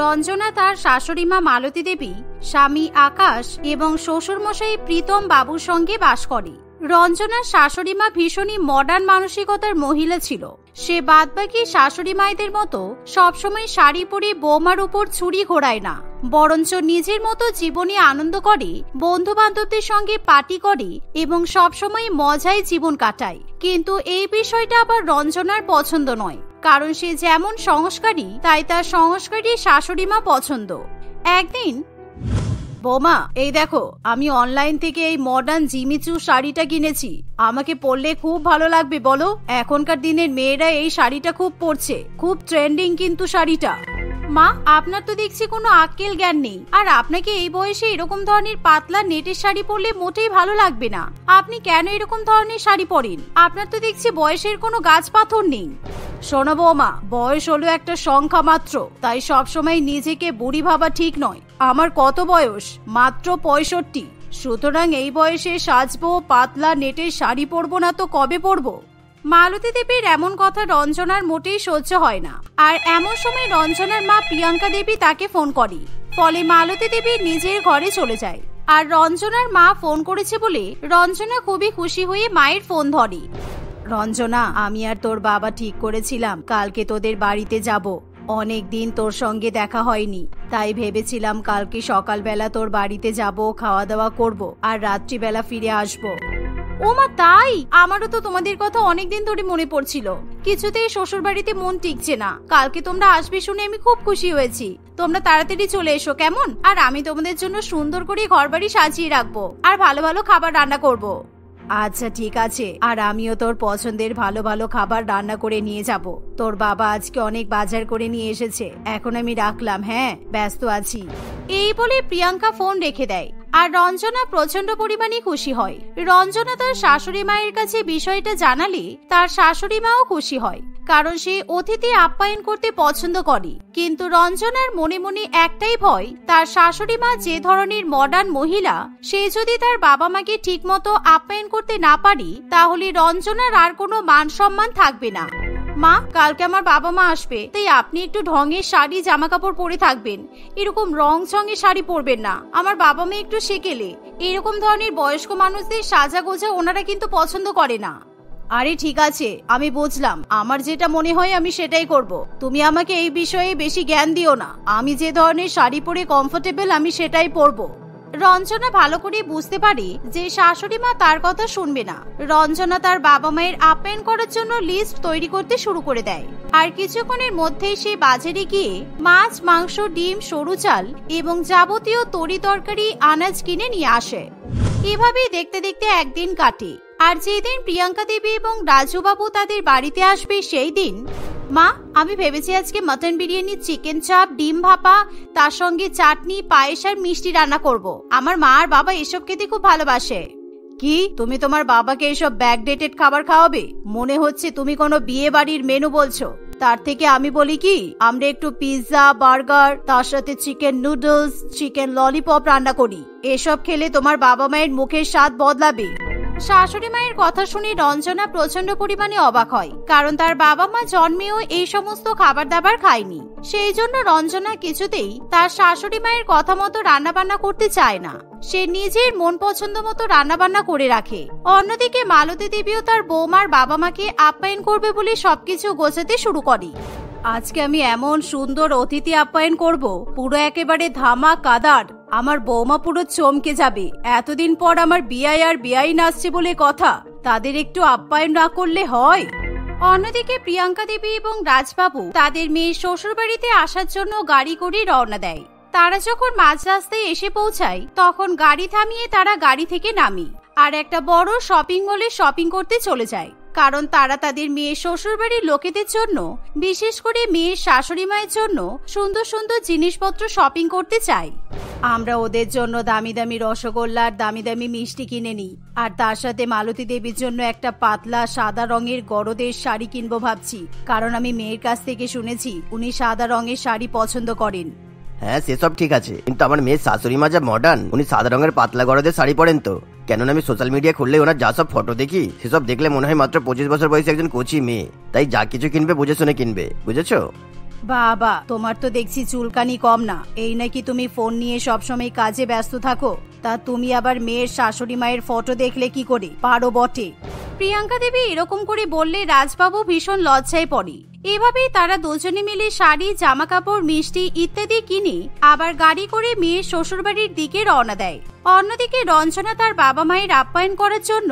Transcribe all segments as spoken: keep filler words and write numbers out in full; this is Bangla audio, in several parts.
রঞ্জনা তার শাশুড়ি মা মালতী দেবী, স্বামী আকাশ এবং শ্বশুরমশাই প্রীতম বাবুর সঙ্গে বাস করে। রঞ্জনার শাশুড়ি মা ভীষণই মডার্ন মানসিকতার মহিলা ছিল। সে বাদবাকি শাশুড়ি মায়েদের মতো সবসময় শাড়ি পরে বৌমার উপর ছুরি ঘোরায় না, বরঞ্চ নিজের মতো জীবনে আনন্দ করে, বন্ধু বান্ধবদের সঙ্গে পার্টি করে এবং সবসময় মজায় জীবন কাটায়। কিন্তু এই বিষয়টা আবার রঞ্জনার পছন্দ নয়, কারণ সে যেমন সংস্কারী তাই তার সংস্কারী শাশুড়ি মা পছন্দ। একদিন, বৌমা এই দেখো, আমি অনলাইন থেকে এই মডার্ন জিমিচু শাড়িটা কিনেছি, আমাকে পরলে খুব ভালো লাগবে বলো? এখনকার দিনের মেয়েরা এই শাড়িটা খুব পরছে, খুব ট্রেন্ডিং কিন্তু শাড়িটা। মা, আপনার তো দেখছি কোনো আক্কেল জ্ঞান নেই, আর আপনাকে এই বয়সে এরকম ধরনের পাতলা নেটের শাড়ি পরলে মোটেই ভালো লাগবে না। আপনি কেন এরকম ধরনের শাড়ি পরেন? আপনার তো দেখছি বয়সের কোনো গাছ পাথর নেই। শোনো বৌমা, বয়স হলো একটা সংখ্যা মাত্র, তাই সবসময় নিজেকে বুড়ি ভাবা ঠিক নয়। আমার কত বয়স? মাত্র পঁয়ষট্টি। সুতরাং এই বয়সে সাজবো, পাতলা নেটের শাড়ি পরবো না তো কবে পরবো? মালতী দেবীর এমন কথা রঞ্জনার মোটেই সহ্য হয় না। আর এমন সময় রঞ্জনার মা প্রিয়াঙ্কা দেবী তাকে ফোন করে, ফলে মালতী দেবী নিজের ঘরে চলে যায়। আর রঞ্জনার মা ফোন করেছে বলে রঞ্জনা খুবই খুশি হয়ে মায়ের ফোন ধরে। রঞ্জনা, আমি আর তোর বাবা ঠিক করেছিলাম কালকে তোদের বাড়িতে যাব। অনেক দিন তোর সঙ্গে দেখা হয়নি, তাই ভেবেছিলাম কালকে সকালবেলা তোর বাড়িতে যাব, খাওয়া দাওয়া করব আর রাত্রিবেলা ফিরে আসবো। ও মা তাই? আমারও তো তোমাদের কথা অনেকদিন ধরে মনে পড়ছিল, কিছুতেই শ্বশুর বাড়িতে মন টিকছে না। কালকে তোমরা আসবে শুনে আমি খুব খুশি হয়েছি। তোমরা তাড়াতাড়ি চলে এসো কেমন? আর আমি তোমাদের জন্য সুন্দর করে ঘর বাড়ি সাজিয়ে রাখবো, আর ভালো ভালো খাবার রান্না করবো। আচ্ছা ঠিক আছে, আর আমিও তোর পছন্দের ভালো ভালো খাবার রান্না করে নিয়ে যাব। তোর বাবা আজকে অনেক বাজার করে নিয়ে এসেছে, এখন আমি রাখলাম, হ্যাঁ ব্যস্ত আছি। এই বলে প্রিয়াঙ্কা ফোন রেখে দেয়। আর রঞ্জনা প্রচন্ড পরিমাণে খুশি হয়। রঞ্জনা তার শাশুড়ি মায়ের কাছে বিষয়টা জানালে তার শাশুড়ি মাও খুশি হয়, কারণ সে অতিথি আপ্যায়ন করতে পছন্দ করে। কিন্তু রঞ্জনার মনে মনে একটাই ভয়, তার শাশুড়ি মা যে ধরনের মডার্ন মহিলা, সে যদি তার বাবা মাকে ঠিক মতো আপ্যায়ন করতে না পারে তাহলে রঞ্জনার আর কোনো মান সম্মান থাকবে না। মা, কালকে আমার বাবা মা আসবে, তাই আপনি একটু ঢঙের শাড়ি জামা কাপড় পরে থাকবেন, এরকম রং চঙে শাড়ি পরবেন না। আমার বাবা মা একটু সেকেলে, এরকম ধরনের বয়স্ক মানুষদের সাজা গোজা ওনারা কিন্তু পছন্দ করে না। আরে ঠিক আছে, আমি বুঝলাম, আমার যেটা মনে হয় আমি সেটাই করব। তুমি আমাকে এই বিষয়ে বেশি জ্ঞান দিও না, আমি যে ধরনের শাড়ি পরে কমফোর্টেবল আমি সেটাই পরব। রঞ্জনা ভালো করে বুঝতে পারে যে শাশুড়ি মা তার কথা শুনবে না। রঞ্জনা তার বাবা মায়ের আপ্যায়ন করার জন্য লিস্ট তৈরি করতে শুরু করে দেয়। আর কিছুক্ষণের মধ্যেই সে বাজারে গিয়ে মাছ, মাংস, ডিম, সরু চাল এবং যাবতীয় তরি তরকারি, আনাজ কিনে নিয়ে আসে। এভাবে দেখতে দেখতে একদিন কাটে। আর যেদিন প্রিয়াঙ্কা দেবী এবং রাজুবাবু তাদের বাড়িতে আসবে সেই দিন, মা আমি ভেবেছি আজকে মটন বিরিয়ানি, চিকেন চাপ, ডিম ভাপা, তার সঙ্গে চাটনি, পায়েস আর মিষ্টি রান্না করব। আমার মা আর বাবা এসব খেতে খুব ভালোবাসে। কি, তুমি তোমার বাবাকে এসব ব্যাকডেটেড খাবার খাওয়াবে? মনে হচ্ছে তুমি কোনো বিয়ে বাড়ির মেনু বলছো। তার থেকে আমি বলি কি, আমরা একটু পিৎজা, বার্গার, তার সাথে চিকেন নুডলস, চিকেন ললিপপ রান্না করি। এসব খেলে তোমার বাবা মায়ের মুখের স্বাদ বদলাবে। শাশুড়ি মায়ের কথা শুনে রঞ্জনা প্রচন্ড পরিমাণে অবাক হয়, কারণ তার বাবা মা জন্মেও এই সমস্ত খাবার দাবার খায়নি। সেই জন্য রঞ্জনা কিছুতেই তার শাশুড়ি মায়ের কথা মতো রান্না বান্না করতে চায় না, সে নিজের মন পছন্দ মতো রান্না বান্না করে রাখে। অন্যদিকে মালতী দেবীও তার বৌমার বাবা মাকে আপ্যায়ন করবে বলে সবকিছু গোছাতে শুরু করে। আজকে আমি এমন সুন্দর অতিথি আপ্যায়ন করব, পুরো একেবারে ধামা কাদার। আমার বৌমা পুরো চমকে যাবে। এতদিন পর আমার বিয়াই আর বিয়াইন আসছে বলে কথা, তাদের একটু আপ্যায়ন না করলে হয়? অন্যদিকে প্রিয়াঙ্কা দেবী এবং রাজবাবু তাদের মেয়ের শ্বশুর বাড়িতে আসার জন্য গাড়ি করে রওনা দেয়। তারা যখন মাঝ রাস্তায় এসে পৌঁছায় তখন গাড়ি থামিয়ে তারা গাড়ি থেকে নামি আর একটা বড় শপিং মলে শপিং করতে চলে যায়, কারণ তারা তাদের মেয়ের শ্বশুরবাড়ির লোকেদের জন্য, বিশেষ করে মেয়ের শাশুড়ি মায়ের জন্য সুন্দর সুন্দর জিনিসপত্র শপিং করতে চায়। আমরা ওদের জন্য দামি দামি রসগোল্লা আর দামি দামি মিষ্টি কিনে নিই, আর তার সাথে মালতী দেবীর জন্য একটা পাতলা সাদা রঙের গরদের শাড়ি কিনবো ভাবছি, কারণ আমি মেয়ের কাছ থেকে শুনেছি উনি সাদা রঙের শাড়ি পছন্দ করেন। হ্যাঁ সেসব ঠিক আছে, কিন্তু আমার মেয়ের শাশুড়ি মা যা মডার্ন, উনি সাদা রঙের পাতলা গরদের শাড়ি পরেন তো? কেননা আমি সোশ্যাল মিডিয়া খুললে ওনার যা সব ফটো দেখি সেসব দেখলে মনে হয় মাত্র পঁচিশ বছর বয়সী একজন কোচি মেয়ে। তাই যা কিছু কিনবে বুঝে শুনে কিনবে, বুঝেছো? বাবা, তোমার তো দেখছি চুলকানি কম না। এই নাকি তুমি ফোন নিয়ে সবসময় কাজে ব্যস্ত থাকো, তা তুমি আবার মেয়ের শাশুড়ি মায়ের ফটো দেখলে কি করে? পারো বটে। প্রিয়াঙ্কা দেবী এরকম করে বললে রাজবাবু ভীষণ লজ্জায় পড়ে। এভাবেই তারা দুজনে মিলে শাড়ি, জামা কাপড়, মিষ্টি ইত্যাদি কিনে আবার গাড়ি করে মেয়ের শ্বশুরবাড়ির দিকে রওনা দেয়। অন্যদিকে রঞ্জনা তার বাবা মায়ের আপ্যায়ন করার জন্য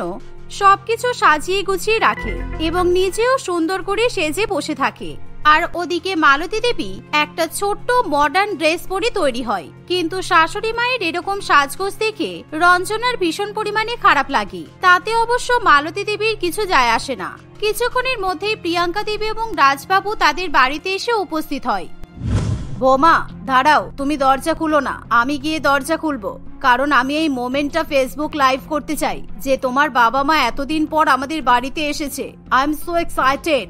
সবকিছু সাজিয়ে গুছিয়ে রাখে এবং নিজেও সুন্দর করে সেজে বসে থাকে। আর ওদিকে মালতী দেবী একটা ছোট্ট মডার্ন ড্রেস পরে তৈরি হয়, কিন্তু শাশুড়ি মায়ের এরকম সাজগোজ দেখে রঞ্জনার ভীষণ পরিমাণে খারাপ লাগে। তাতে অবশ্য মালতী দেবীর কিছু যায় আসে না। কিছুক্ষণের মধ্যেই প্রিয়াঙ্কা দেবী এবং রাজবাবু তাদের বাড়িতে এসে উপস্থিত হয়। বোমা দাঁড়াও, তুমি দরজা খুলো না, আমি গিয়ে দরজা খুলবো, কারণ আমি এই মোমেন্টটা ফেসবুক লাইভ করতে চাই যে তোমার বাবা মা এতদিন পর আমাদের বাড়িতে এসেছে। I am so excited.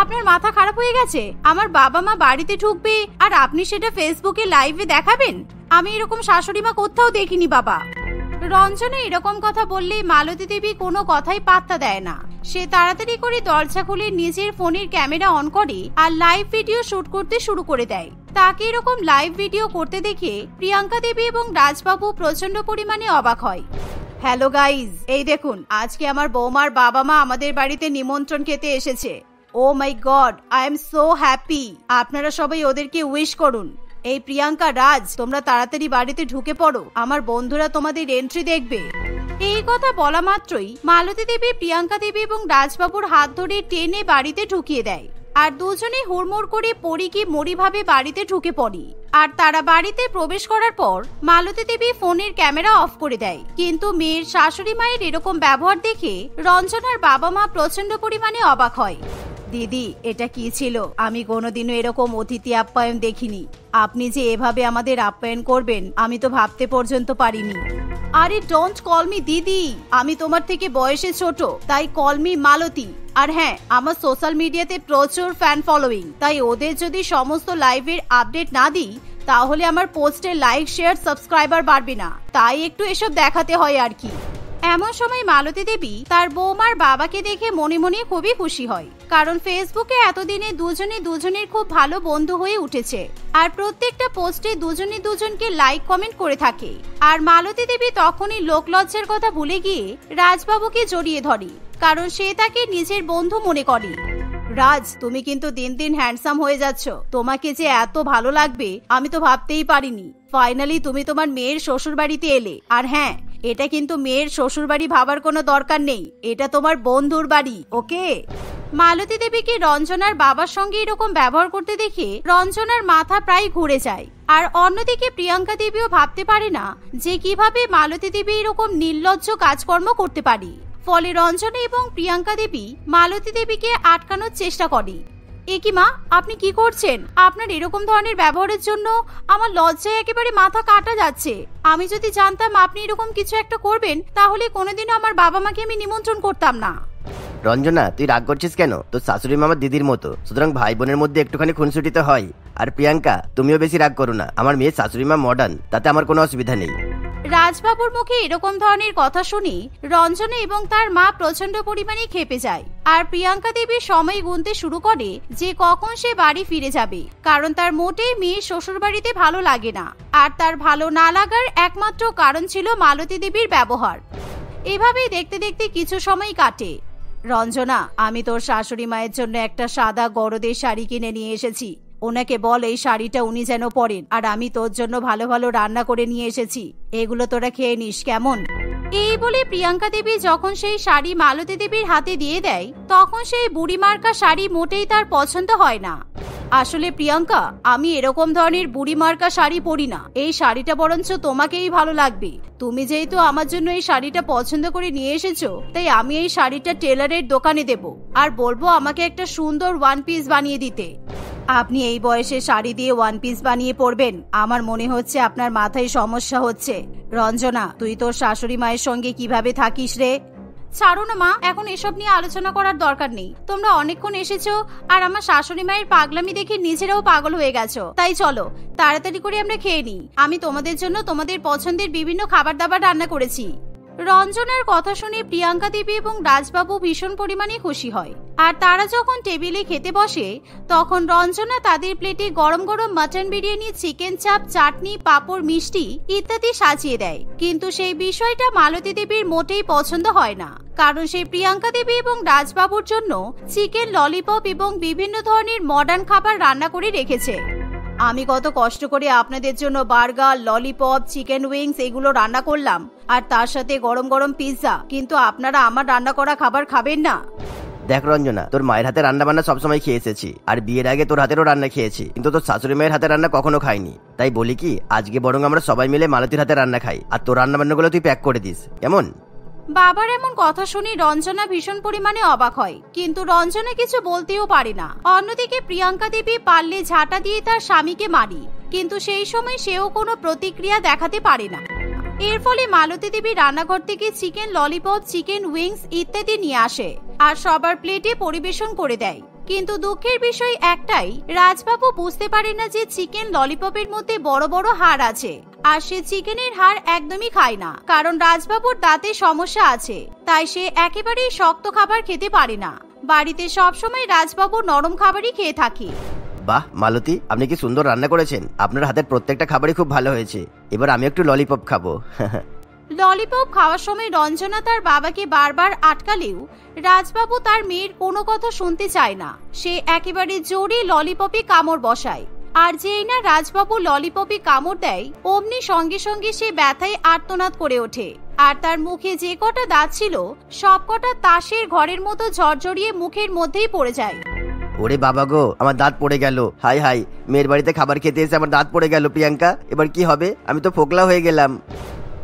আপনার মাথা খারাপ হয়ে গেছে? আমার বাবা মা বাড়িতে ঢুকবে আর আপনি সেটা ফেসবুকে লাইভে দেখাবেন? আমি এরকম শাশুড়ি মা কোথাও দেখিনি বাবা। রঞ্জনা এরকম কথা বললে মালতী দেবী কোনো কথাই পাত্তা দেয় না। সে তাড়াতাড়ি করে দরজা খুলে নিজের ফোনের ক্যামেরা অন করে আর লাইভ ভিডিও শুট করতে শুরু করে দেয়। তাকে এরকম লাইভ ভিডিও করতে দেখে প্রিয়াঙ্কা দেবী এবং রাজবাবু প্রচন্ড পরিমাণে অবাক হয়। হ্যালো গাইজ, এই দেখুন আজকে আমার বৌমার বাবা মা আমাদের বাড়িতে নিমন্ত্রণ খেতে এসেছে। Oh my god, I am so happy. আপনারা সবাই ওদেরকে উইশ করুন। এই প্রিয়াঙ্কা, রাজ, তোমরা তাড়াতাড়ি বাড়িতে ঢুকে পড়ো, আমার বন্ধুরা তোমাদের এন্ট্রি দেখবে। এই কথা বলা মাত্রই মালতী দেবী প্রিয়াঙ্কা দেবী এবং রাজবাবুর হাত ধরে টেনে বাড়িতে ঢুকিয়ে দেয় আর দুজনে হুড়মুড় করে পড়ি কি মরি ভাবে বাড়িতে ঢুকে পড়ি। আর তারা বাড়িতে প্রবেশ করার পর মালতী দেবী ফোনের ক্যামেরা অফ করে দেয়, কিন্তু মেয়ের শাশুড়ি মায়ের এরকম ব্যবহার দেখে রঞ্জনার বাবা মা প্রচন্ড পরিমাণে অবাক হয়। দিদি, এটা কি ছিল? আমি কোনোদিনও এরকম অতিথি আপ্যায়ন দেখিনি। আপনি যে এভাবে আমাদের আপ্যায়ন করবেন আমি তো ভাবতে পর্যন্ত পারিনি। আরে ডোন্ট কল মি দিদি, আমি তোমার থেকে বয়সে ছোট, তাই কল মি মালতী। আর হ্যাঁ, আমার সোশ্যাল মিডিয়াতে প্রচুর ফ্যান ফলোয়িং, তাই ওদের যদি সমস্ত লাইভের আপডেট না দিই তাহলে আমার পোস্টে লাইক, শেয়ার, সাবস্ক্রাইবার বাড়বে না, তাই একটু এসব দেখাতে হয় আর কি। এমন সময় মালতী দেবী তার বৌমার বাবাকে দেখে মনে মনে খুবই খুশি হয়, কারণ ফেসবুকে এতদিনে দুজনে দুজনের খুব ভালো বন্ধু হয়ে উঠেছে আর প্রত্যেকটা পোস্টে দুজনে দুজনকে লাইক, কমেন্ট করে থাকে। আর মালতী দেবী তখনই লোকলজ্জার কথা ভুলে গিয়ে রাজবাবুকে জড়িয়ে ধরে, কারণ সে তাকে নিজের বন্ধু মনে করে। রাজ, তুমি কিন্তু দিন দিন হ্যান্ডসাম হয়ে যাচ্ছ, তোমাকে যে এত ভালো লাগবে আমি তো ভাবতেই পারিনি। ফাইনালি তুমি তোমার মেয়ের শ্বশুর বাড়িতে এলে। আর হ্যাঁ, এটা কিন্তু মেয়ের শ্বশুর বাড়ি ভাবার কোনো দরকার নেই, এটা তোমার বন্ধুর বাড়ি, ওকে? মালতী দেবীকে রঞ্জনার বাবার সঙ্গে এরকম ব্যবহার করতে দেখে রঞ্জনার মাথা প্রায় ঘুরে যায়। আর অন্যদিকে প্রিয়াঙ্কা দেবীও ভাবতে পারে না যে কিভাবে মালতী দেবী এরকম নির্লজ্জ কাজকর্ম করতে পারে। ফলে রঞ্জনা এবং প্রিয়াঙ্কা দেবী মালতী দেবীকে আটকানোর চেষ্টা করে। একি মা, আপনি কি করছেন? আপনার এরকম ধরনের ব্যবহারের জন্য আমার লজ্জায় একেবারে মাথা কাটা যাচ্ছে। আমি যদি জানতাম আপনি এরকম কিছু একটা করবেন তাহলে কোনোদিনও আমার বাবা মাকে আমি নিমন্ত্রণ করতাম না। রঞ্জনা, তুই রাগ করছিস কেন? তোর শাশুড়ি মামা দিদির মতো, সুতরাং ভাই বোনের মধ্যে একটুখানি খুনসুটি তো হয়। আর প্রিয়াঙ্কা, তুমিও বেশি রাগ করো না, আমার মেয়ে শাশুড়ি মা মডার্ন, তাতে আমার কোনো অসুবিধা নেই। রাজবাবুর মুখে এরকম ধরনের কথা শুনি রঞ্জনা এবং তার মা প্রচন্ড পরিমাণে খেপে যায়। আর প্রিয়াঙ্কা দেবী সময় গুনতে শুরু করে যে কখন সে বাড়ি ফিরে যাবে, কারণ তার মোটেই মেয়ের শ্বশুর বাড়িতে ভালো লাগে না। আর তার ভালো না লাগার একমাত্র কারণ ছিল মালতী দেবীর ব্যবহার। এভাবেই দেখতে দেখতে কিছু সময় কাটে। রঞ্জনা, আমি তোর শাশুড়ি মায়ের জন্য একটা সাদা গরদের শাড়ি কিনে নিয়ে এসেছি। ওনাকে বল এই শাড়িটা উনি যেন পরেন, আর আমি তোর জন্য ভালো ভালো রান্না করে নিয়ে এসেছি, এগুলো তোরা খেয়ে নিস, কেমন? এই বলে প্রিয়াঙ্কা দেবী যখন সেই শাড়ি মালতী দেবীর হাতে দিয়ে দেয় তখন সেই বুড়ি মার্কা শাড়ি মোটেই তার পছন্দ হয় না। আসলে প্রিয়াঙ্কা, আমি এরকম ধরনের বুড়ি মার্কা শাড়ি পরি না, এই শাড়িটা বরঞ্চ তোমাকেই ভালো লাগবে। তুমি যেহেতু আমার জন্য এই শাড়িটা পছন্দ করে নিয়ে এসেছো, তাই আমি এই শাড়িটা টেলারের দোকানে দেব আর বলবো আমাকে একটা সুন্দর ওয়ান পিস বানিয়ে দিতে। আপনি এই বয়সে শাড়ি দিয়ে ওয়ান পিস বানিয়ে পরবেন? আমার মনে হচ্ছে আপনার মাথায় সমস্যা হচ্ছে। রঞ্জনা, তুই তোর শাশুড়ি মায়ের সঙ্গে কিভাবে থাকিস রে? ছাড়ো না মা, এখন এসব নিয়ে আলোচনা করার দরকার নেই। তোমরা অনেকক্ষণ এসেছো আর আমার শাশুড়ি মায়ের পাগলামি দেখে নিজেরাও পাগল হয়ে গেছো, তাই চলো তাড়াতাড়ি করে আমরা খেয়ে নিই। আমি তোমাদের জন্য তোমাদের পছন্দের বিভিন্ন খাবার দাবার রান্না করেছি। रंजनार कथा शुने प्रियांका देवी और राजबाबू भीषण परिमाणे खुशी हय। और तारा जखन टेबिले खेते बसे तखन रंजना तादेर प्लेटे गरम गरम मटन बिरियानी, चिकेन चाप, चाटनी, पापड़, मिष्टी इत्यादि साजिए देय। किन्तु सेई विषयटा मालती देवीर मोटेई पसंद हय ना, कारण से प्रियांका देवी और राजबाबुर जन्य चिकेन ललिपप और विभिन्न धरनेर मडार्न खाबार रान्ना करे रेखेछे। आमी कत कष्ट करे आपनादेर जन्य बार्गार, ललिपप, चिकेन उइंग्स एगुलो रान्ना करलाम और तार साथे गरम गरम पिज्जा, किन्तु आपनारा आमार रान्ना करा खाबार खाबेन ना। देख रंजना, तोर मायेर हाथे रान्ना बान्ना सब समय खेये एसेछि और बियेर आगे तोर हाथेरो रान्ना खेयेछि, किन्तु तोर शाशुड़ी मायेर हाथे रान्ना कखनो खाइनि। ताई बोली कि आजके बरं आमरा सबाई मिले मालतीर हाथे रान्ना खाई और तोर रान्ना बान्नागुलो तुई पैक करे दिस। केमन? বাবার এমন কথা শুনে রঞ্জনা ভীষণ পরিমাণে অবাক হয়, কিন্তু রঞ্জনা কিছু বলতেও পারে না। অন্যদিকে প্রিয়াঙ্কা দেবী পারলে ঝাঁটা দিয়ে তার স্বামীকে মারি, কিন্তু সেই সময় সেও কোনো প্রতিক্রিয়া দেখাতে পারে না। এর ফলে মালতী দেবী রান্নাঘর থেকে চিকেন ললিপপ, চিকেন উইংস ইত্যাদি নিয়ে আসে আর সবার প্লেটে পরিবেশন করে দেয়। কিন্তু দুঃখের বিষয় একটাই, রাজবাবু বুঝতে পারে না যে চিকেন ললিপপের মধ্যে বড় বড় হাড় আছে আর সে চিকেনের হাড় একদমই খায় না, কারণ রাজবাবুর দাঁতে সমস্যা আছে, তাই সে একেবারেই শক্ত খাবার খেতে পারে না। বাড়িতে সব সময় রাজবাবু নরম খাবারই খেয়ে থাকে। বাহ মালতী, আপনি কি সুন্দর রান্না করেছেন, আপনার হাতের প্রত্যেকটা খাবারই খুব ভালো হয়েছে, এবার আমি একটু ললিপপ খাবো। ললিপপ খাওয়ার সময় রঞ্জনা তার বাবাকে বারবার আটকালেও রাজবাবু তার মেয়ের কোনো কথা শুনতে চায় না, সে একেবারে জোরে ললিপপে কামড় বসায়। আর যেই না রাজবাবু ললিপপে কামড় দেয় অমনি সঙ্গে সঙ্গে সে ব্যথায় আর্তনাদ করে ওঠে আর তার মুখে যে কটা দাঁত ছিল সব কটা তাসের ঘরের মতো ঝরঝরিয়ে মুখের মধ্যেই পড়ে যায়। ওরে বাবা গো, আমার দাঁত পড়ে গেল, হাই হাই, মেয়ের বাড়িতে খাবার খেতে এসে আমার দাঁত পড়ে গেল। প্রিয়াঙ্কা, এবার কি হবে, আমি তো ফোকলা হয়ে গেলাম।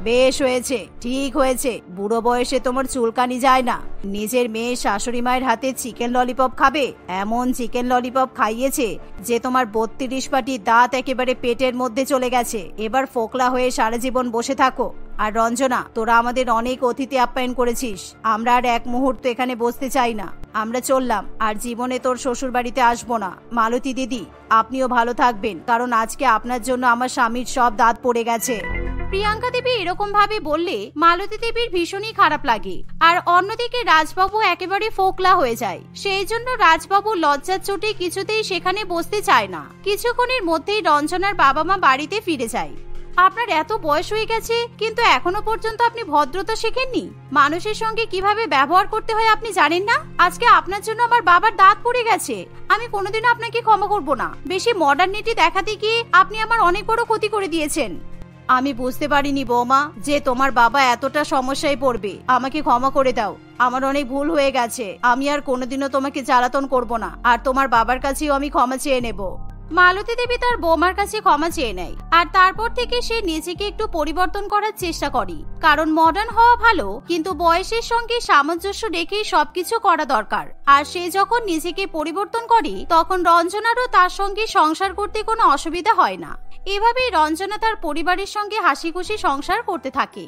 বেশ হয়েছে, ঠিক হয়েছে, বুড়ো বয়সে তোমার চুলকানি যায় না, নিজের মেয়ে শাশুড়ি মায়ের হাতে চিকেন ললিপপ খাবে, এমন চিকেন ললিপপ খাইয়েছে যে তোমার বত্রিশ পাটি দাঁত একেবারে পেটের মধ্যে চলে গেছে, এবার ফোকলা হয়ে সারা জীবন বসে থাকো। আর রঞ্জনা, তোরা আমাদের অনেক অতিথি আপ্যায়ন করেছিস, আমরা আর এক মুহূর্ত এখানে বসতে চাই না, আমরা চললাম, আর জীবনে তোর শ্বশুর বাড়িতে আসবো না। মালতী দিদি, আপনিও ভালো থাকবেন, কারণ আজকে আপনার জন্য আমার স্বামীর সব দাঁত পড়ে গেছে। প্রিয়াঙ্কা দেবী এরকম ভাবে বললে মালতী দেবীর ভীষণই খারাপ লাগে। আর অন্যদিকে রাজবাবু একেবারে ফোকলা হয়ে যায়, সেই জন্য রাজবাবু লজ্জার চোটে কিছুতেই সেখানে বসতে চায় না। কিছুক্ষণের মধ্যেই রঞ্জনার বাবা মা বাড়িতে ফিরে যায়। আপনার এত বয়স হয়ে গেছে কিন্তু এখনো পর্যন্ত আপনি ভদ্রতা শেখেননি, মানুষের সঙ্গে কিভাবে ব্যবহার করতে হয় আপনি জানেন না। আজকে আপনার জন্য আমার বাবার দাঁত পড়ে গেছে, আমি কোনোদিন আপনাকে ক্ষমা করব না। বেশি মডার্নিটি দেখাতে গিয়ে আপনি আমার অনেক বড় ক্ষতি করে দিয়েছেন। আমি বুঝতে পারিনি বৌমা যে তোমার বাবা এতটা সমস্যায় পড়বে, আমাকে ক্ষমা করে দাও, আমার অনেক ভুল হয়ে গেছে, আমি আর কোনোদিনও তোমাকে জ্বালাতন করব না, আর তোমার বাবার কাছেও আমি ক্ষমা চেয়ে নেব। মালতী দেবী তার বৌমার কাছে ক্ষমা চেয়ে নেয় আর তারপর থেকে সে নিজেকে একটু পরিবর্তন করার চেষ্টা করে, কারণ মডার্ন হওয়া ভালো কিন্তু বয়সের সঙ্গে সামঞ্জস্য রেখে সবকিছু করা দরকার। আর সে যখন নিজেকে পরিবর্তন করে তখন রঞ্জনারও তার সঙ্গে সংসার করতে কোনো অসুবিধা হয় না। এভাবেই রঞ্জনা তার পরিবারের সঙ্গে হাসি খুশি সংসার করতে থাকে।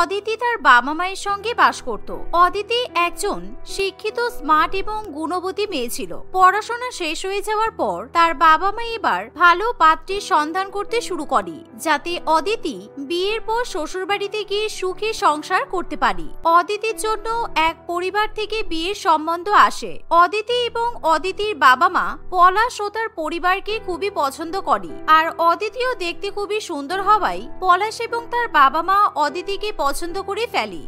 অদিতি তার বাবা মায়ের সঙ্গে বাস করত। অদিতি একজন শিক্ষিত, স্মার্ট এবং গুণবতী মেয়ে ছিল। পড়াশোনা শেষ হয়ে যাওয়ার পর তার বাবা মা এবার ভালো পাত্রীর সন্ধান করতে শুরু করে, যাতে অদিতি বিয়ের পর শ্বশুরবাড়িতে গিয়ে সুখে সংসার করতে পারে। অদিতির জন্য এক পরিবার থেকে বিয়ের সম্বন্ধ আসে। অদিতি এবং অদিতির বাবা মা পলাশ ও তার পরিবারকে খুবই পছন্দ করে, আর অদিতিও দেখতে খুবই সুন্দর হওয়ায় পলাশ এবং তার বাবা মা অদিতিকে পছন্দ করে ফেলি।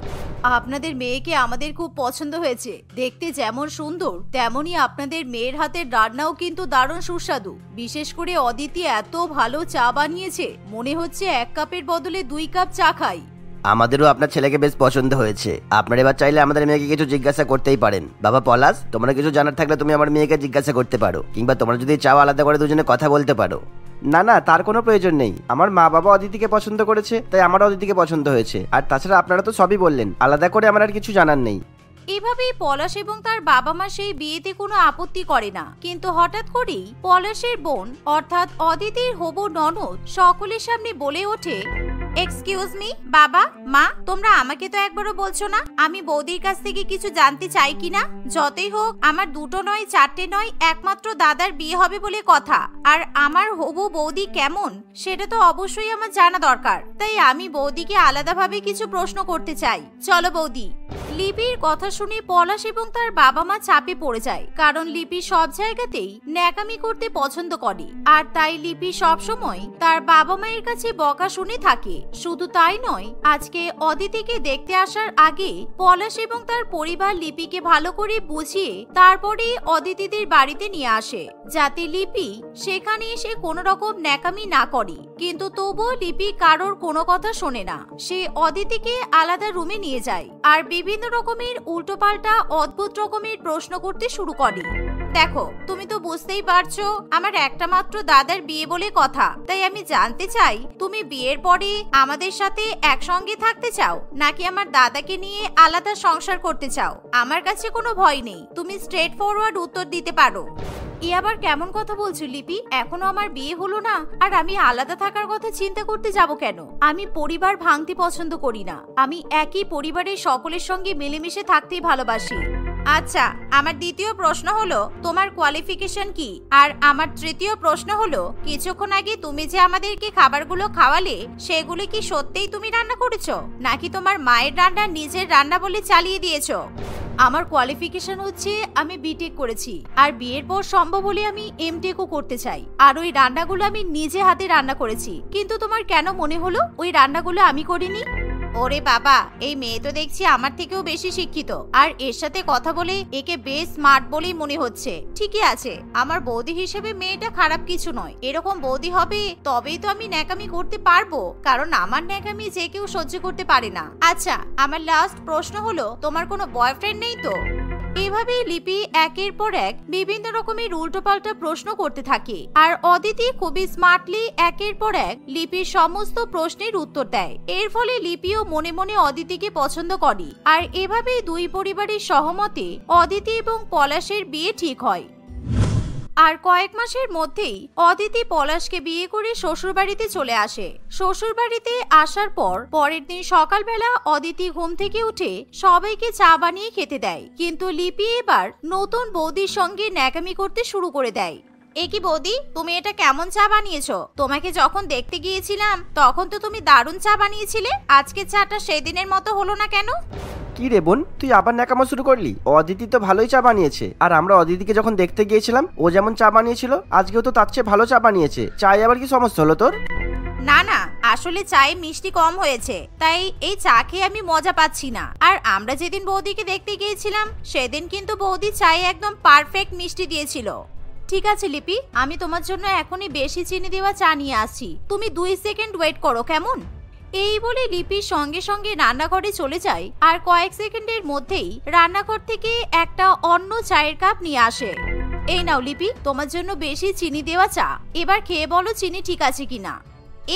আপনাদের মেয়েকে আমাদের খুব পছন্দ হয়েছে, দেখতে যেমন সুন্দর তেমনই আপনাদের মেয়ের হাতের রান্নাও কিন্তু দারুণ সুস্বাদু। বিশেষ করে অদিতি এত ভালো চা বানিয়েছে, মনে হচ্ছে এক কাপের বদলে দুই কাপ চা খাই। আমাদেরও আপনার ছেলেকে বেশ পছন্দ হয়েছে, আপনারা এবার চাইলে আমাদের মেয়েকে কিছু জিজ্ঞাসা করতেই পারেন। বাবা পলাশ, তোমরা কিছু জানার থাকলে তুমি আমার মেয়েকে জিজ্ঞাসা করতে পারো, কিংবা তোমরা যদি চাও আলাদা করে দুজনে কথা বলতে পারো। না না, তার কোনো প্রয়োজন নেই, আমার মা বাবা অদিতিকে পছন্দ করেছে তাই আমার অদিতিকে পছন্দ হয়েছে, আর তাছাড়া আপনারা তো সবই বললেন, আলাদা করে আমার আর কিছু জানার নেই। এভাবেই পলাশ এবং তার বাবা মা সেই বিয়েতে কোনো আপত্তি করে না, কিন্তু হঠাৎ করেই পলাশের বোন অর্থাৎ অদিতির হবু ননদ সকলের সামনে বলে ওঠে, एक्सक्यूज मी बाबा मा तोमरा आमाके तो एकबारो बोलछो ना आमी बौदिर काछ थेके किछु जानते चाइ किना जतई होक आमार दुटो नय चारटे नय एकमात्र दादार बिये होबे बोले कथा आर आमार हबु बौदी केमन सेटा तो अवश्यई आमार जाना दरकार ताई आमी बौदिके आलादाभाबे किछु प्रश्न करते चाइ। चलो बौदी। लिपिर कथा शुने पलाश एबं तार बाबा मा चापे पड़े जाय कारण लिपि सब जायगातेई न्याकामी करते पछन्द करे आर ताई लिपि सब समय तार बाबा मायेर काछे बका शुने थाके। शुधु ताई नय आजके अदितिके देखते आसार आगे पलाश एबं तार परिवार लिपिके भालो करे बुझिए तारपरेई अदितिदेर बाड़ीते निये आसे जाते लिपि सेखाने एसे कोनो रकम न्याकामी ना करे किन्तु तबुओ लिपि कारोर कोनो कथा शोने ना से अदितिके आलादा रूमे निये जाय आर विभिन्न রকমের উল্টোপাল্টা অদ্ভুত রকমের প্রশ্ন করতে শুরু করে। দেখো তুমি তো বুঝতেই পারছো আমার একটা মাত্র দাদার বিয়ে বলে কথা তাই আমি জানতে চাই তুমি বিয়ের পরে আমাদের সাথে একসঙ্গে থাকতে চাও নাকি আমার দাদাকে নিয়ে আলাদা সংসার করতে চাও। আমার কাছে কোনো ভয় নেই তুমি স্ট্রেট ফরওয়ার্ড উত্তর দিতে পারো। এই আবার কেমন কথা বলছো লিপি এখনো আমার বিয়ে হলো না আর আমি আলাদা থাকার কথা চিন্তা করতে যাব কেন। আমি পরিবার ভাঙতে পছন্দ করি না আমি একই পরিবারের সকলের সঙ্গে মিলেমিশে থাকতেই ভালোবাসি। আচ্ছা আমার দ্বিতীয় প্রশ্ন হলো তোমার কোয়ালিফিকেশন কি আর আমার তৃতীয় প্রশ্ন হলো কিছুক্ষণ আগে তুমি যে আমাদেরকে খাবারগুলো খাওয়ালে সেগুলো কি সত্যিই তুমি রান্না করেছো নাকি তোমার মায়ের রান্না নিজের রান্না বলে চালিয়ে দিয়েছো। আমার কোয়ালিফিকেশন হচ্ছে আমি বিটেক করেছি আর বিয়ের পর সম্ভব হলে আমি এমটেকও করতে চাই আর ওই রান্নাগুলো আমি নিজে হাতে রান্না করেছি কিন্তু তোমার কেন মনে হলো ওই রান্নাগুলো আমি করিনি। ওরে বাবা এই মেয়ে তো দেখছি আমার থেকেও বেশি শিক্ষিত আর এর সাথে কথা বলে একে বেশ স্মার্ট বলেই মনে হচ্ছে। ঠিকই আছে আমার বৌদি হিসেবে মেয়েটা খারাপ কিছু নয় এরকম বৌদি হবে তবেই তো আমি ন্যাকামি করতে পারবো কারণ আমার ন্যাকামি যে কেউ সহ্য করতে পারে না। আচ্ছা আমার লাস্ট প্রশ্ন হলো তোমার কোনো বয়ফ্রেন্ড নেই তো। এভাবে লিপি একের পর এক বিভিন্ন রকমের উল্টোপাল্টা প্রশ্ন করতে থাকে আর অদিতি খুবই স্মার্টলি একের পর এক লিপির সমস্ত প্রশ্নের উত্তর দেয়। এর ফলে লিপিও মনে মনে অদিতিকে পছন্দ করে আর এভাবে দুই পরিবারের সহমতে অদিতি এবং পলাশের বিয়ে ঠিক হয়। আর কয়েক মাসের মধ্যেই অদিতি পলাশকে বিয়ে করে শ্বশুরবাড়িতে চলে আসে। শ্বশুরবাড়িতে আসার পর পরের দিন সকালবেলা অদিতি ঘুম থেকে উঠে সবাইকে চা বানিয়ে খেতে দেয় কিন্তু লিপি এবার নতুন বৌদির সঙ্গে ন্যাকামি করতে শুরু করে দেয়। একি বৌদি তুমি এটা কেমন চা বানিয়েছো তোমাকে যখন দেখতে গিয়েছিলাম তখন তো তুমি দারুণ চা বানিয়েছিলে আজকে চাটা সেদিনের মতো হলো না কেন। কি রে বোন তুই আবার ন্যাকামা শুরু করলি অদিতি তো ভালোই চা বানিয়েছে আর আমরা অদিতিকে যখন দেখতে গিয়েছিলাম ও যেমন চা বানিয়েছিল আজকেও তো তার চেয়ে ভালো চা বানিয়েছে চাই আবার কি সমস্যা হলো তোর। না না আসলে চায়ে মিষ্টি কম হয়েছে তাই এই চা খেয়ে আমি মজা পাচ্ছি না আর আমরা যেদিন বৌদিকে দেখতে গিয়েছিলাম সেদিন কিন্তু বৌদি চায়ে একদম পারফেক্ট মিষ্টি দিয়েছিল। ঠিক আছে লিপি আমি তোমার জন্য এখনই বেশি চিনি দেওয়া চা নিয়ে আসছি তুমি দুই সেকেন্ড ওয়েট করো কেমন। এই বলে লিপি সঙ্গে সঙ্গে রান্নাঘরে চলে যায় আর কয়েক সেকেন্ডের মধ্যেই রান্নাঘর থেকে একটা অন্য চায়ের কাপ নিয়ে আসে। এই নাও লিপি তোমার জন্য বেশি চিনি দেওয়া চা এবার খেয়ে বলো চিনি ঠিক আছে কিনা।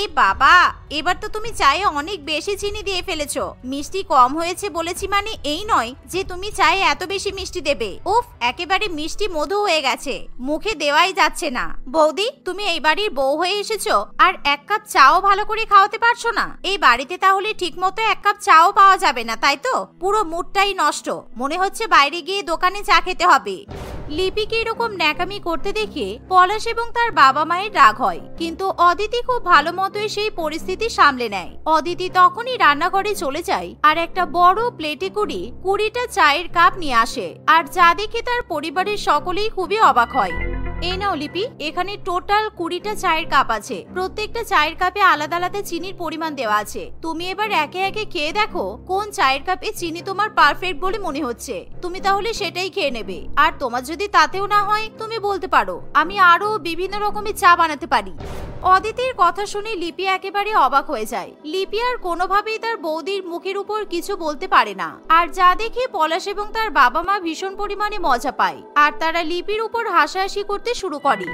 এ বাবা এবার তো তুমি চায়ে অনেক বেশি চিনি দিয়ে ফেলেছো মিষ্টি কম হয়েছে বলেছি মানে এই নয় যে তুমি চায়ে এত বেশি মিষ্টি দেবে। উফ একেবারে মিষ্টি মধু হয়ে গেছে মুখে দেওয়াই যাচ্ছে না। বৌদি তুমি এই বাড়ির বউ হয়ে এসেছো আর এক কাপ চাও ভালো করে খাওয়াতে পারছো না এই বাড়িতে তাহলে ঠিক মতো এক কাপ চাও পাওয়া যাবে না তাই তো পুরো মুডটাই নষ্ট মনে হচ্ছে বাইরে গিয়ে দোকানে চা খেতে হবে। লিপিকে এরকম ন্যাকামি করতে দেখে পলাশ এবং তার বাবা মায়ের রাগ হয় কিন্তু অদিতি খুব ভালো মতোই সেই পরিস্থিতি সামলে নেয়। অদিতি তখনই রান্নাঘরে চলে যায় আর একটা বড় প্লেটে করে কুড়িটা চায়ের কাপ নিয়ে আসে আর যা দেখে তার পরিবারের সকলেই খুবই অবাক হয়। এই নাও লিপি এখানে টোটাল কুড়িটা চায়ের কাপ আছে প্রত্যেকটা চায়ের কাপে আলাদা আলাদা চিনির পরিমাণ দেওয়া আছে তুমি এবার একে একে খেয়ে দেখো কোন চায়ের কাপে চিনি তোমার পারফেক্ট বলে মনে হচ্ছে তুমি তাহলে সেটাই খেয়ে নেবে আর তোমার যদি তাতেও না হয় তুমি বলতে পারো আমি আরো বিভিন্ন রকমের চা বানাতে পারি। অদিতির কথা শুনে লিপি একেবারে অবাক হয়ে যায়। লিপি আর কোনোভাবেই তার বৌদির মুখের উপর কিছু বলতে পারে না আর যা দেখে পলাশ এবং তার বাবা মা ভীষণ পরিমাণে মজা পায় আর তারা লিপির উপর হাসাহাসি করতে শুরু করে।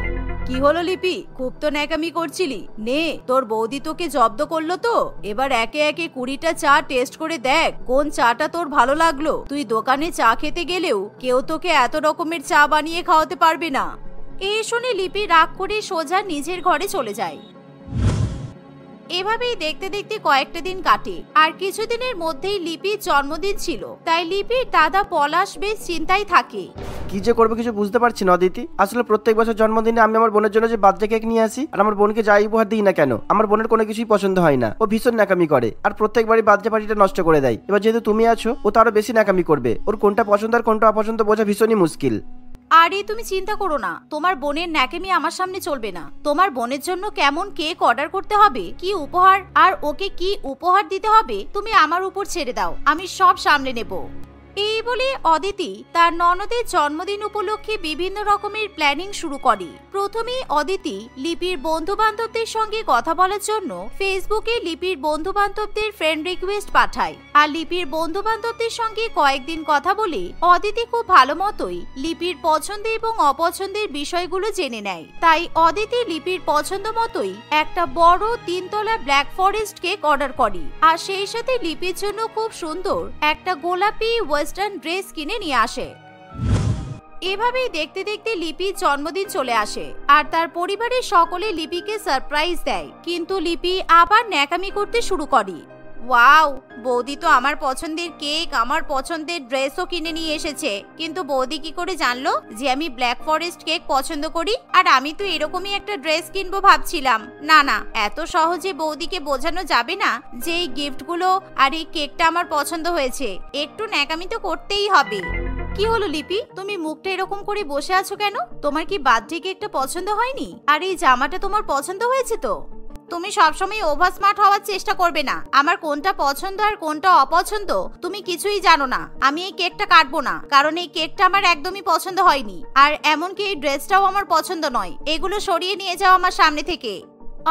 কি হলো লিপি খুব তো ন্যাকামি করছিলি নে তোর বৌদি তোকে জব্দ করলো তো এবার একে একে কুড়িটা চা টেস্ট করে দেখ কোন চাটা তোর ভালো লাগলো তুই দোকানে চা খেতে গেলেও কেউ তোকে এত রকমের চা বানিয়ে খাওয়াতে পারবে না। এই শুনে লিপি রাগ করে সোজা নিজের ঘরে চলে যায়। এভাবেই দেখতে দেখতে কয়েকটা দিন কাটে। আর কিছুদিনের মধ্যেই লিপির জন্মদিন ছিল, তাই লিপির দাদা পলাশ বেশ চিন্তায় থাকে। কি যে করবে কিছু বুঝতে পারছি না অদিতি। আসলে প্রত্যেক বছর জন্মদিনে আমি আমার বোনের জন্য যে বার্থডে কেক নিয়ে আসি আর আমার বোনকে যাই উপহার দিই না কেন আমার বোনের কোনো কিছুই পছন্দ হয় না, ও ভীষণ নাকামি করে আর প্রত্যেকবারই বার্থডে পার্টিটা নষ্ট করে দেয়। এবার যেহেতু তুমি আছো ও তারও বেশি নাকামি করবে, ওর কোনটা পছন্দ আর কোনটা অপছন্দ বোঝা ভীষণই মুশকিল। আরে তুমি চিন্তা করো না, তোমার বোনের ন্যাকেমি আমার সামনে চলবে না। তোমার বোনের জন্য কেমন কেক অর্ডার করতে হবে, কি উপহার আর ওকে কি উপহার দিতে হবে তুমি আমার উপর ছেড়ে দাও, আমি সব সামলে নেব। এই বলে অদিতি তার ননদের জন্মদিন উপলক্ষে বিভিন্ন রকমের প্ল্যানিং শুরু করে। প্রথমে অদিতি লিপির বন্ধু বান্ধবদের সঙ্গে কথা বলার জন্য ফেসবুকে লিপির বন্ধু বান্ধবদের ফ্রেন্ড রিকোয়েস্ট পাঠায়। আর লিপির বন্ধু বান্ধবদের সঙ্গে কয়েকদিন কথা বলে অদিতি খুব ভালো মতোই লিপির পছন্দ এবং অপছন্দের বিষয়গুলো জেনে নেয়। তাই অদিতি লিপির পছন্দ মতোই একটা বড় তিনতলা ব্ল্যাক ফরেস্ট কেক অর্ডার করে আর সেই সাথে লিপির জন্য খুব সুন্দর একটা গোলাপি ওয়েস্টার্ন ড্রেস কিনে নিয়ে আসে। এভাবেই দেখতে দেখতে লিপির জন্মদিন চলে আসে আর তার পরিবারের সকলে লিপিকে সারপ্রাইজ দেয়, কিন্তু লিপি আবার ন্যাকামি করতে শুরু করে। ওয়াও, বৌদি তো আমার পছন্দের কেক আমার পছন্দের ড্রেসও কিনে নিয়ে এসেছে, কিন্তু বৌদি কি করে জানলো যে আমি ব্ল্যাক ফরেস্ট কেক পছন্দ করি আর আমি তো এরকমই একটা ড্রেস কিনবো ভাবছিলাম। না না, এত সহজে বৌদিকে বোঝানো যাবে না যে এই গিফটগুলো আর এই কেকটা আমার পছন্দ হয়েছে, একটু ন্যাকামি তো করতেই হবে। কি হলো লিপি, তুমি মুখটা এরকম করে বসে আছো কেন? তোমার কি বার্থডে কেকটা পছন্দ হয়নি? আর এই জামাটা তোমার পছন্দ হয়েছে তো? তুমি সবসময় ওভার স্মার্ট হওয়ার চেষ্টা করবে না। আমার কোনটা পছন্দ আর কোনটা অপছন্দ তুমি কিছুই জানো না। আমি এই কেকটা কাটবো না, কারণ এই কেকটা আমার একদমই পছন্দ হয়নি আর এমনকি এই ড্রেসটাও আমার পছন্দ নয়। এগুলো সরিয়ে নিয়ে যাও আমার সামনে থেকে।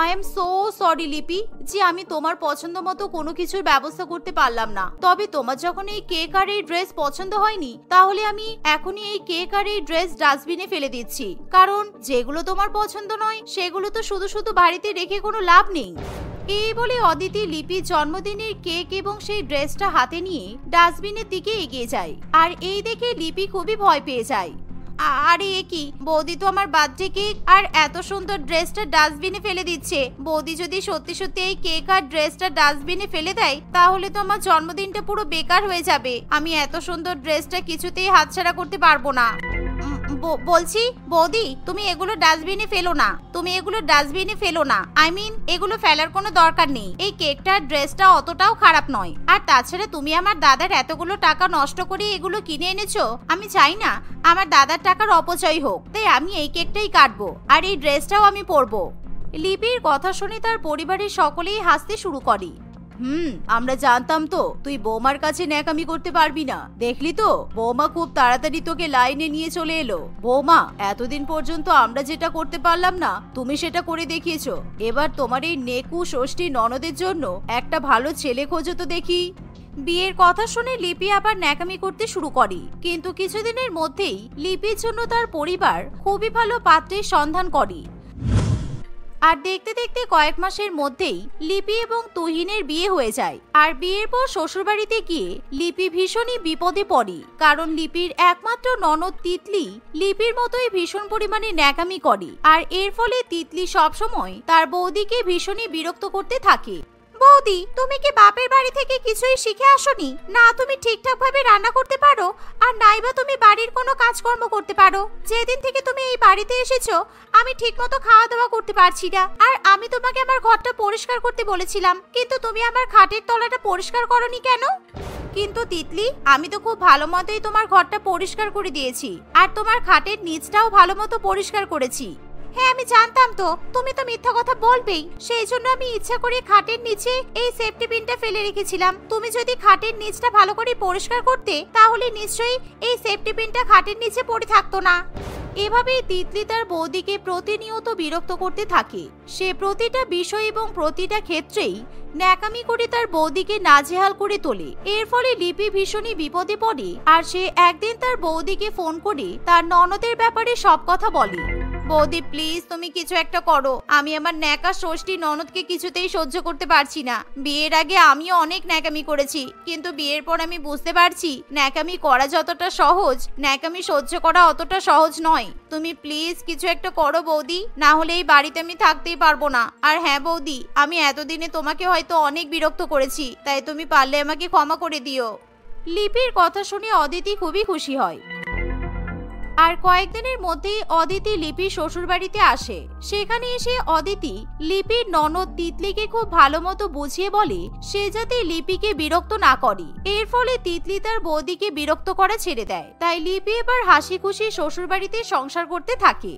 I am so sorry লিপি, যে আমি তোমার পছন্দ মতো কোনো কিছুর ব্যবস্থা করতে পারলাম না। তবে তোমার যখন এই কেক আর এই ড্রেস পছন্দ হয়নি, তাহলে আমি এখনই এই কেক আর এই ড্রেস ডাস্টবিনে ফেলে দিচ্ছি, কারণ যেগুলো তোমার পছন্দ নয় সেগুলো তো শুধু শুধু বাড়িতে রেখে কোনো লাভ নেই। এই বলে অদিতি লিপির জন্মদিনের কেক এবং সেই ড্রেসটা হাতে নিয়ে ডাস্টবিনের দিকে এগিয়ে যায় আর এই দেখে লিপি খুবই ভয় পেয়ে যায়। আরে কি, বৌদি তো আমার বার্থডে কেক আর এত সুন্দর ড্রেসটা ডাস্টবিনে ফেলে দিচ্ছে। বৌদি যদি সত্যি সত্যি এই কেক আর ড্রেসটা ডাস্টবিনে ফেলে দেয় তাহলে তো আমার জন্মদিনটা পুরো বেকার হয়ে যাবে। আমি এত সুন্দর ড্রেসটা কিছুতেই হাতছাড়া করতে পারবো না। বলছি বৌদি, তুমি এগুলো ডাস্টবিনে ফেলো না, তুমি এগুলো ডাস্টবিনে ফেলো না। আই মিন এগুলো ফেলার কোনো দরকার নেই, এই কেকটা ড্রেসটা অতটাও খারাপ নয়। আর তাছাড়া তুমি আমার দাদার এতগুলো টাকা নষ্ট করে এগুলো কিনে এনেছো, আমি চাই না আমার দাদার টাকার অপচয় হোক, তাই আমি এই কেকটাই কাটবো আর এই ড্রেসটাও আমি পরবো। লিপির কথা শুনে তার পরিবারের সকলেই হাসতে শুরু করে। হুম, আমরা জানতাম তো তুই বৌমার কাছে ন্যাকামি করতে পারবি না। দেখলি তো বৌমা খুব তাড়াতাড়ি তোকে লাইনে নিয়ে চলে এলো। বৌমা, এতদিন পর্যন্ত আমরা যেটা করতে পারলাম না তুমি সেটা করে দেখিয়েছো। এবার তোমার এই নেকু ষষ্ঠী ননদের জন্য একটা ভালো ছেলে খোঁজো তো দেখি। বিয়ের কথা শুনে লিপি আবার ন্যাকামি করতে শুরু করে, কিন্তু কিছুদিনের মধ্যেই লিপির জন্য তার পরিবার খুবই ভালো পাত্রের সন্ধান করে। আর দেখতে দেখতে কয়েক মাসের মধ্যেই লিপি এবং তুহিনের বিয়ে হয়ে যায়। আর বিয়ের পর শ্বশুরবাড়িতে গিয়ে লিপি ভীষণই বিপদে পড়ে, কারণ লিপির একমাত্র ননদ তিতলি লিপির মতোই ভীষণ পরিমাণে ন্যাকামি করে। আর এর ফলে তিতলি সবসময় তার বৌদিকে ভীষণই বিরক্ত করতে থাকে। বৌদি, তুমি কি বাপের বাড়ি থেকে কিছুই শিখে আসোনি? না তুমি ঠিকঠাক ভাবে রান্না করতে পারো আর নাইবা তুমি বাড়ির কোনো কাজকর্ম করতে পারো। যেদিন থেকে তুমি এই বাড়িতে এসেছো আমি ঠিকমতো খাওয়া দাওয়া করতে পারছি না। আর আমি তোমাকে আমার ঘরটা পরিষ্কার করতে বলেছিলাম, কিন্তু তুমি আমার খাটের তলাটা পরিষ্কার করোনি কেন? কিন্তু তিতলি, আমি তো খুব ভালো মতোই তোমার ঘরটা পরিষ্কার করে দিয়েছি আর তোমার খাটের নিচটাও ভালো মতো পরিষ্কার করেছি। হ্যাঁ, আমি জানতাম তো তুমি তো মিথ্যা কথা বলবেই, সেই জন্য আমি ইচ্ছা করে খাটের নিচে এই সেফটি পিনটা ফেলে রেখেছিলাম। তুমি যদি খাটের নিচটা ভালো করে পরিষ্কার করতে তাহলে নিশ্চয়ই এই সেফটি পিনটা খাটের নিচে পড়ে থাকতো না। এভাবেই তিতলি তার বৌদিকে প্রতিনিয়ত বিরক্ত করতে থাকে। সে প্রতিটা বিষয় এবং প্রতিটা ক্ষেত্রেই ন্যাকামি করে তার বৌদিকে নাজেহাল করে তোলে। এর ফলে লিপি ভীষণই বিপদে পড়ে আর সে একদিন তার বৌদিকে ফোন করে তার ননদের ব্যাপারে সব কথা বলে। বৌদি প্লিজ তুমি কিছু একটা করো, আমি আমার ন্যাকা ষষ্ঠী ননদকে কিছুতেই সহ্য করতে পারছি না। বিয়ের আগে আমিও অনেক ন্যাকামি করেছি, কিন্তু বিয়ের পর আমি বুঝতে পারছি ন্যাকামি করা যতটা সহজ ন্যাকামি সহ্য করা অতটা সহজ নয়। তুমি প্লিজ কিছু একটা করো বৌদি, না হলে এই বাড়িতে আমি থাকতেই পারবো না। আর হ্যাঁ বৌদি, আমি এতদিনে তোমাকে হয়তো অনেক বিরক্ত করেছি, তাই তুমি পারলে আমাকে ক্ষমা করে দিও। লিপির কথা শুনে অদিতি খুবই খুশি হয়। আর কয়েকদিনের মধ্যেই অদিতি লিপির শ্বশুরবাড়িতে আসে। সেখানে এসে অদিতি লিপির ননদ তিতলিকে খুব ভালো মতো বুঝিয়ে বলে সে যাতে লিপিকে বিরক্ত না করে। এর ফলে তিতলি তার বৌদিকে বিরক্ত করা ছেড়ে দেয়। তাই লিপি এবার হাসি খুশি শ্বশুরবাড়িতে সংসার করতে থাকে।